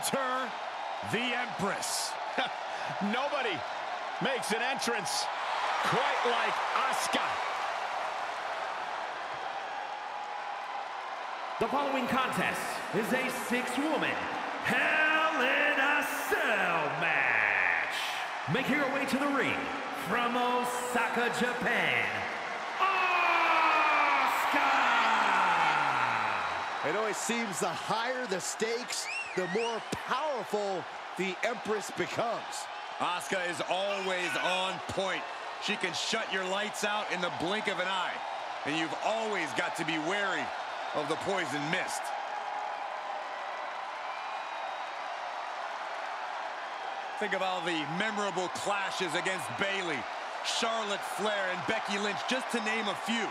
enter the Empress. Nobody makes an entrance quite like Asuka. The following contest is a six-woman Hell in a Cell match. Making her way to the ring from Osaka, Japan, Asuka! It always seems the higher the stakes, the more powerful the Empress becomes. Asuka is always on point. She can shut your lights out in the blink of an eye. And you've always got to be wary of the poison mist. Think of all the memorable clashes against Bayley, Charlotte Flair, and Becky Lynch, just to name a few.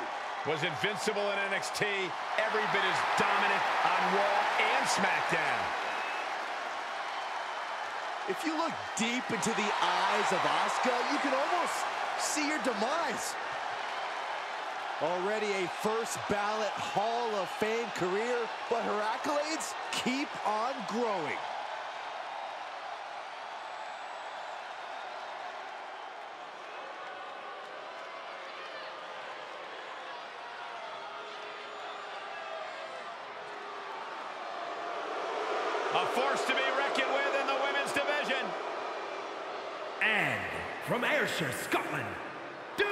Was invincible in NXT, every bit as dominant on Raw and SmackDown. If you look deep into the eyes of Asuka, you can almost see your demise. Already a first ballot Hall of Fame career, but her accolades keep on growing. A force to be reckoned with in the women's division. And from Ayrshire, Scotland, Doudrop.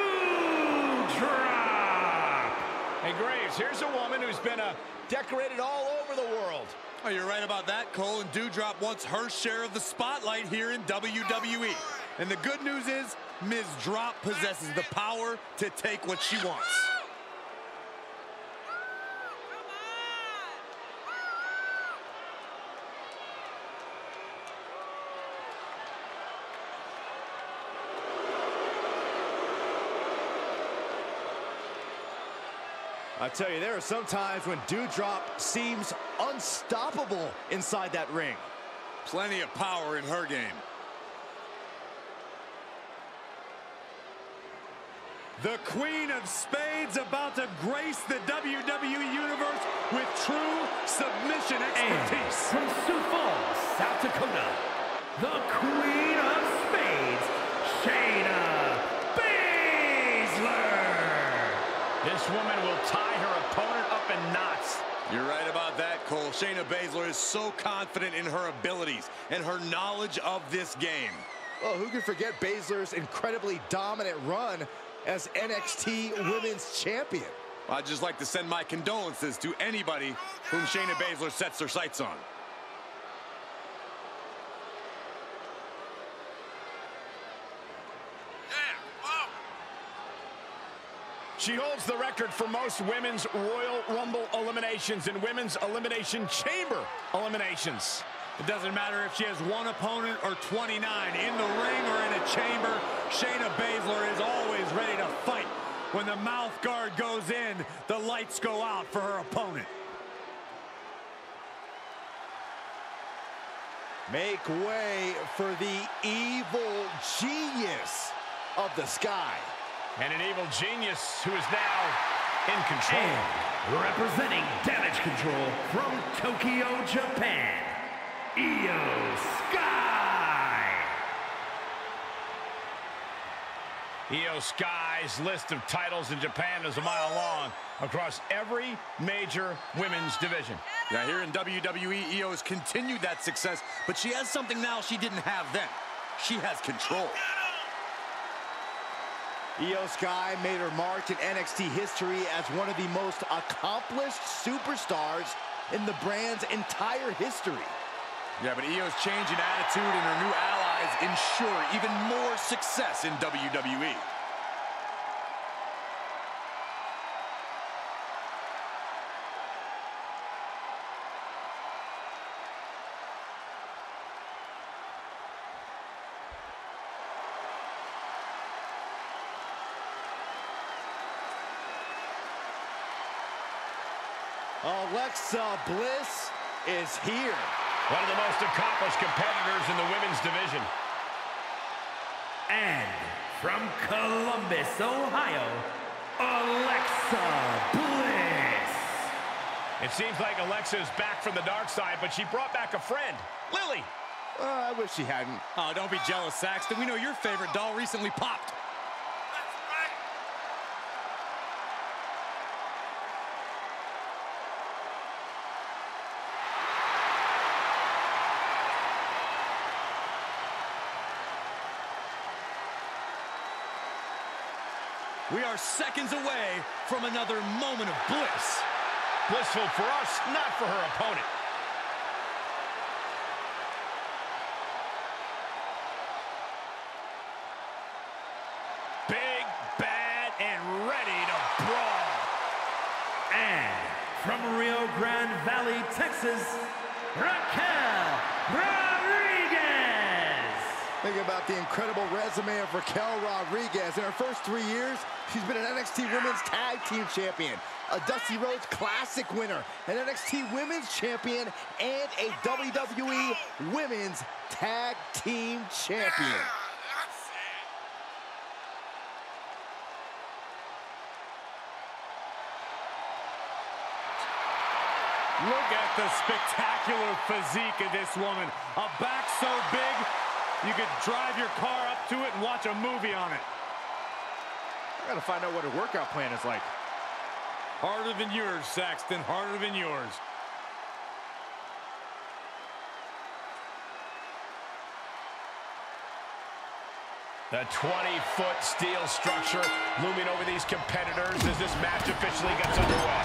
Hey, Graves, here's a woman who's been decorated all over the world. Oh, you're right about that, Cole. And Doudrop wants her share of the spotlight here in WWE. And the good news is, Ms. Drop possesses the power to take what she wants. I tell you, there are some times when Doudrop seems unstoppable inside that ring. Plenty of power in her game. The Queen of Spades about to grace the WWE Universe with true submission expertise. And from Sioux Falls, South Dakota, the Queen of Spades, Shayna Baszler. This woman will tie her opponent up in knots. You're right about that, Cole. Shayna Baszler is so confident in her abilities and her knowledge of this game. Well, who can forget Baszler's incredibly dominant run as NXT Women's Champion? Well, I'd just like to send my condolences to anybody whom Shayna Baszler sets her sights on. She holds the record for most women's Royal Rumble eliminations and women's Elimination Chamber eliminations. It doesn't matter if she has one opponent or 29. In the ring or in a chamber, Shayna Baszler is always ready to fight. When the mouth guard goes in, the lights go out for her opponent. Make way for the evil genius of the sky. And an evil genius who is now in control. And representing Damage Control from Tokyo, Japan, IYO Sky. IYO Sky's list of titles in Japan is a mile long across every major women's division. Yeah, here in WWE, IYO's continued that success, but she has something now she didn't have then. She has control. IYO Sky made her mark in NXT history as one of the most accomplished superstars in the brand's entire history. Yeah, but IYO's change in attitude and her new allies ensure even more success in WWE. Alexa Bliss is here. One of the most accomplished competitors in the women's division. And from Columbus, Ohio, Alexa Bliss. It seems like Alexa is back from the dark side, but she brought back a friend, Lily. I wish she hadn't. Oh, don't be jealous, Saxton. We know your favorite doll recently popped. We are seconds away from another moment of bliss. Blissful for us, not for her opponent. Big, bad, and ready to brawl. And from Rio Grande Valley, Texas, Raquel Rodriguez. Think about the incredible resume of Raquel Rodriguez. In her first 3 years, she's been an NXT Women's Tag Team Champion, a Dusty Rhodes Classic winner, an NXT Women's Champion, and a WWE Women's Tag Team Champion. That's it. Look at the spectacular physique of this woman. A back so big, you could drive your car up to it and watch a movie on it. I gotta find out what her workout plan is like. Harder than yours, Saxton. Harder than yours. The 20-foot steel structure looming over these competitors as this match officially gets underway.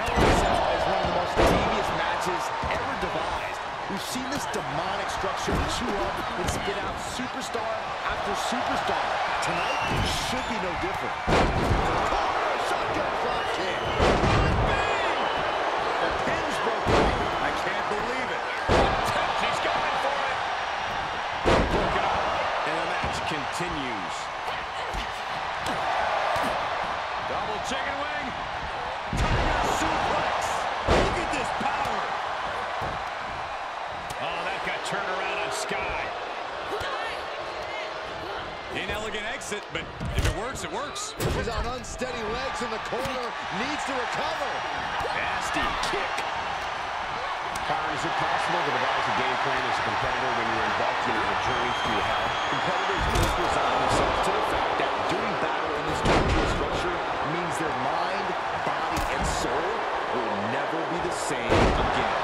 Hell in a Cell is one of the most devious matches ever devised. We've seen this demonic structure chew up and spit out superstar after superstar. Tonight should be no different. Oh, shotgun drop kick. Bang! The pin's broken. I can't believe it. She's going for it. Look out. And the match continues. Double chicken wing. Tiger suplex. Look at this power. Oh, that got turned around on Sky. Inelegant exit, but if it works, it works. She's on unsteady legs in the corner, needs to recover. Nasty kick. Byron, is it possible to devise a game plan as a competitor when you're involved in a journey through hell? Competitors must resign themselves to the fact that doing battle in this community structure means their mind, body, and soul will never be the same again.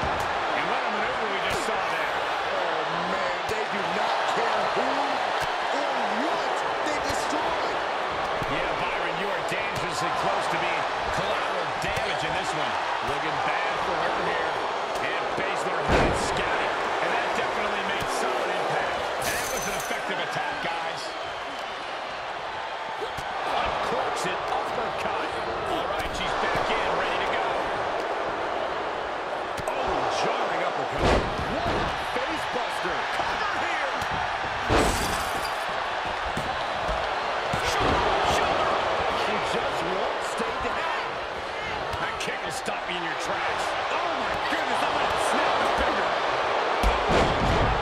Close to being collateral damage in this one. Looking bad for her here. And Baszler had it scattered. And that definitely made solid impact. And that was an effective attack, guys. Uncorks it. Uppercut. All right, she's back in, ready to go. Oh, jarring uppercut. What a face buster. Cover here. Stop me in your tracks. Oh my goodness, I'm gonna snap the finger.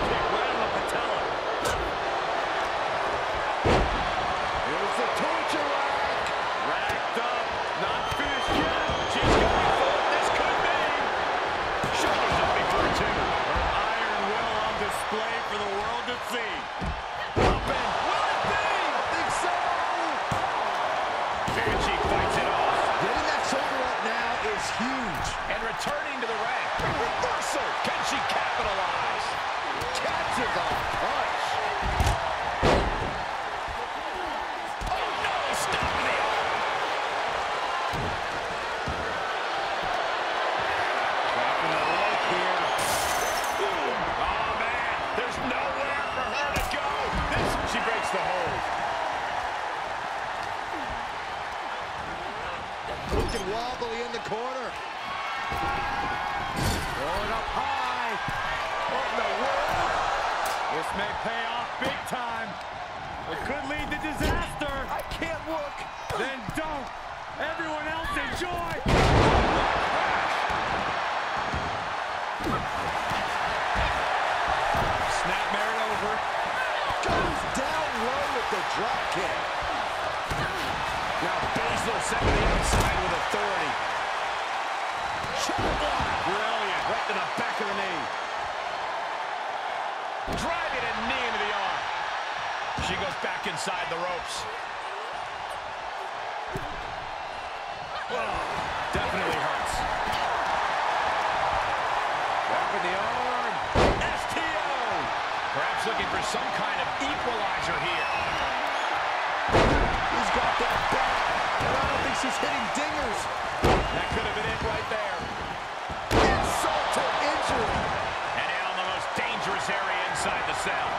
Kick right on the patella. Here's the torture rack. Racked up, not finished yet. She's going for it, this could be. Shoulders up before two. Her iron will on display for the world to see. Up and will it be? I think so. Banshee fights it off. Getting that shoulder up now is huge. And returning to the ring. Reversal. Can she capitalize? Catches a punch. Oh, no. Stop the arm. Dropping the leg here. Boom. Oh, man. There's nowhere for her to go. She breaks the hold. Looking wobbly in the corner. Going up high. What in the world? This may pay off big time. It could lead to disaster. I can't look. Then don't. Everyone else enjoy. Snapmare it over. Goes down low with the drop kick. Now Baszler set to the outside with authority. Brilliant. Right to the back of the knee. Driving a knee into the arm. She goes back inside the ropes. Whoa. Definitely hurts. Wrapping the arm. STO. Perhaps looking for some kind of equalizer here. He's got that back. I don't think she's hitting dingers. That could have been it right there. Insult to injury. And in on the most dangerous area inside the cell.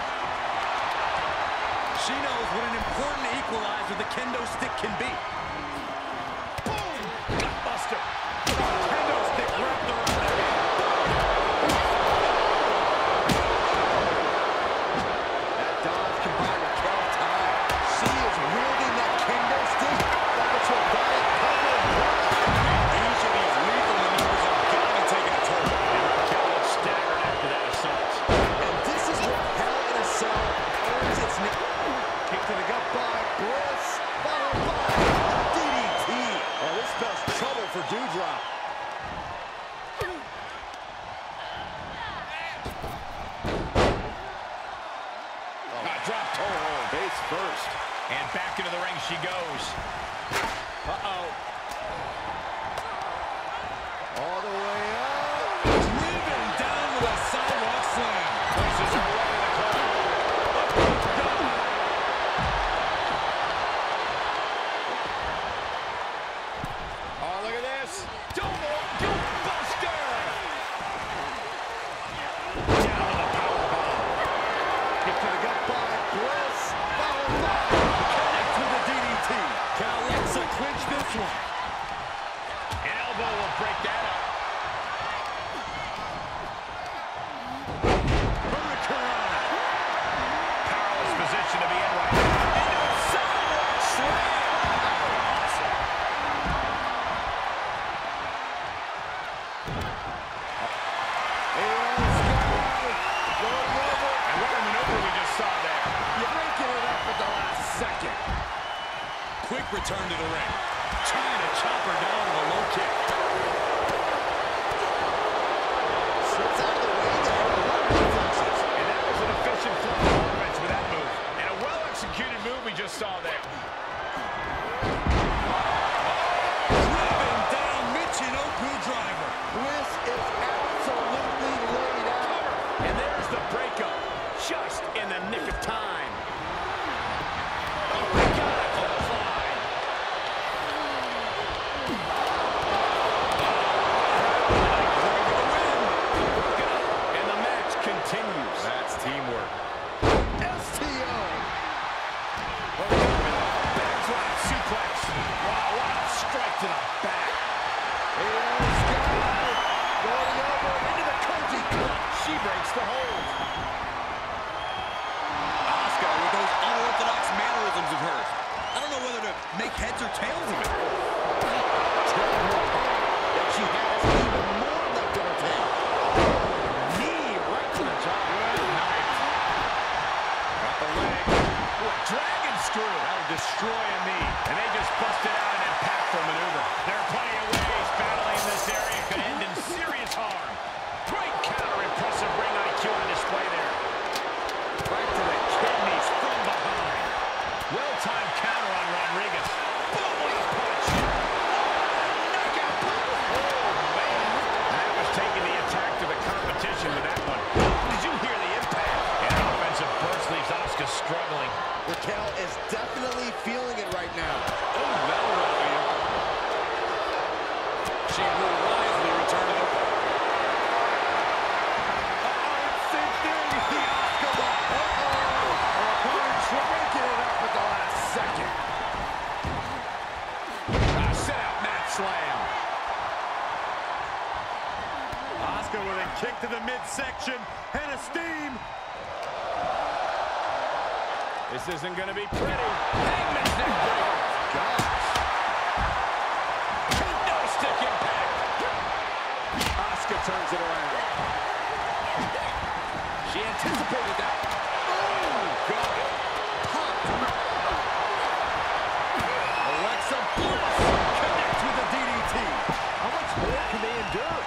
She knows what an important equalizer the kendo stick can be. Buster. Kendo stick wrapped around their head. That dodge combined with Kelly Ty. She is wielding that kendo stick like it's her body covered in blood. Each of these lethal maneuvers have got to take a toll. And Raquel looks staggered after that assault. And this is where Hell in a Cell earns its name. Kick to the gut by Bliss. Followed by DDT. Oh, this spells trouble for Doudrop. Drop toe, face first. And back into the ring she goes. Uh-oh. All the way up. Driven down with a sidewalk slam. Places her right in the corner. Oh, look at this. Double Buster. Down with a power bomb. Hit to the gut by Bliss. Followed by connect to the DDT. Can Alexa clinch this one? An elbow will break that up. Hurricane. Powerless position to be in right now. Into a sidewalk slam. Quick return to the ring. Trying to chop her down with a low kick. Slips out of the way there. And that was an efficient flow of offense with that move. And a well-executed move we just saw there. Driven down Michinoku driver. Bliss is absolutely laid out. And there's the breakup. Just in the nick of time. The hold. Asuka with those unorthodox mannerisms of hers. I don't know whether to make heads or tails of it. Telling her that she has even more left in her tank. Knee right to the jaw. Good night. Got the leg. Ooh, dragon screw. That would destroy a knee. And they just busted out an impactful maneuver. There are plenty of ways battling in this area could end in serious harm. Great counter, impressive ring IQ on display there. Right to the kidneys from behind. Well-timed counter on Rodriguez. Boom! Punch! Knockout blow! Oh, man. That was taking the attack to the competition with that one. Did you hear the impact? And an offensive burst leaves Asuka struggling. Raquel is definitely feeling it right now. Oh, well, Rodriguez. She will wisely return to the slam. Asuka with a kick to the midsection and a steam. This isn't going to be pretty. Hangman's neck breaker. Gosh. Kendo stick impact. Asuka turns it around. She anticipated that. Oh, got it. Alexa Bliss. How much more can they endure?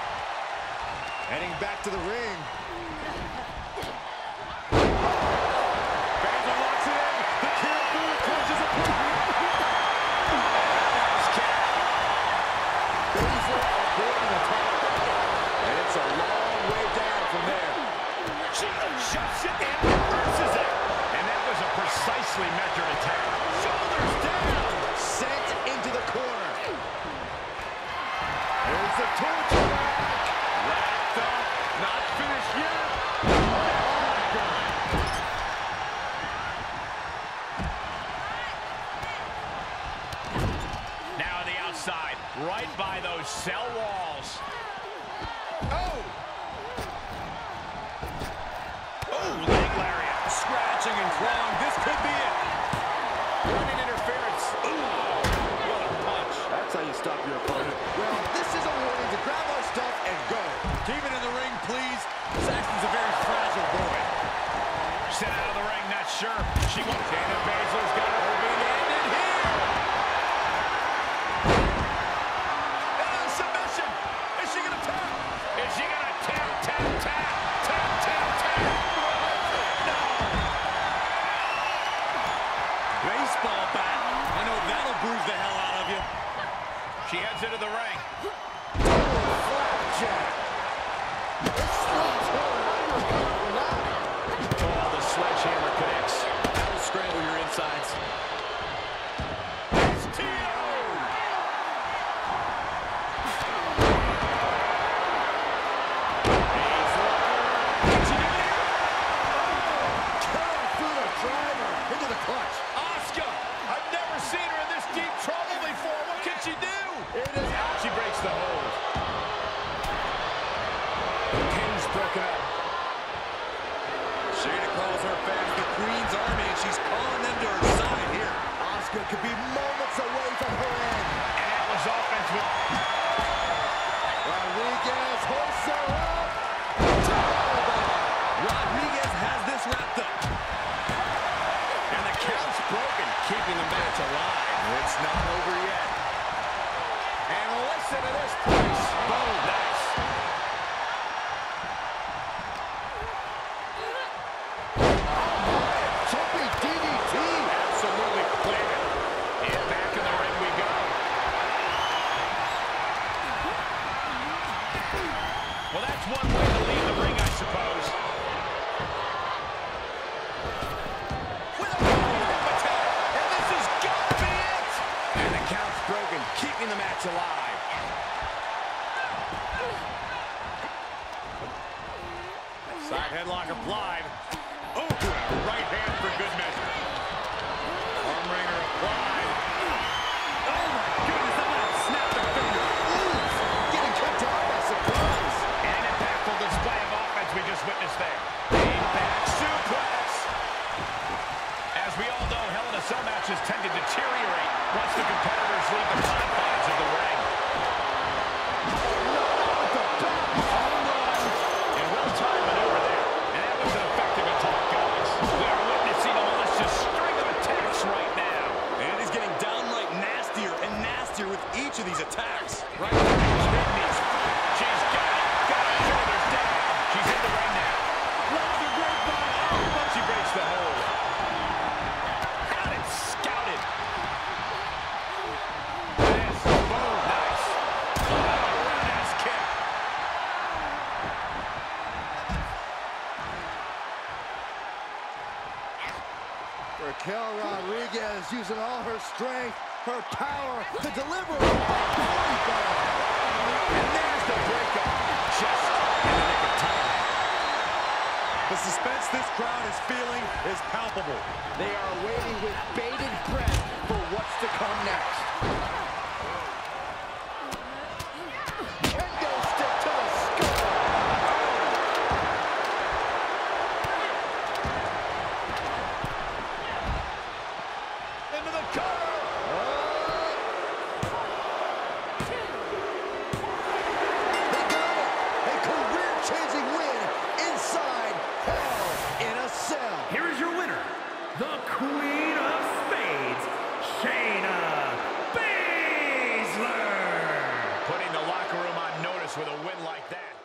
outside, right by those cell walls. Oh! Oh, leg lariat. Scratching and ground. This could be it. Running interference. Ooh, what a punch. That's how you stop your opponent. Well, this is a warning to grab our stuff and go. Keep it in the ring, please. Saxton's a very fragile boy. Sent out of the ring, not sure. She won't. Shayna Baszler's got her being ended here. She heads into the ring. Oh, flapjack. Oh, the sledgehammer connects. That'll scramble your insides. STO! He's looking. Turn through the driver into the clutch. Asuka! I've never seen her in this deep trouble before. What can she do? It is out. She breaks the hold. The pin's broken up. Shayna calls her fans the Queen's Army, and she's calling them to her side here. Asuka could be moments away from her end. And that was offense with Rodriguez hoists her up. Rodriguez has this wrapped up. And the count's broken, keeping the match alive. It's not over yet. And listen to this place. Oh, nice. Oh, jumping DDT. Absolutely planted. And back in the ring we go. Well, that's one way to leave the ring, I suppose. With a roll attack. And this is gotta be it. And the count's broken, keeping the match alive. Side headlock applied. Oh, to a right hand for good measure. Arm wringer applied. Oh my goodness, that might have snapped a finger. Ooh, getting kicked out by surprise. And an impactful display of offense we just witnessed there. A back suplex. As we all know, Hell in a Cell matches tend to deteriorate once the competitors leave the confines of the ring. Of these attacks. Right there, she's got her shoulders down. She's in the ring now. Loves the grapevine, oh, but she breaks the hold. Got it, scouted. Yes, boom, nice. Oh, roundhouse kick. Raquel Rodriguez using all her strength, her power to deliver. And there's the breakup. Just in the nick of time. The suspense this crowd is feeling is palpable. They are waiting with bated breath for what's to come next. Kendo stick to the skull. Into the cover. Queen of Spades, Shayna Baszler. Putting the locker room on notice with a win like that.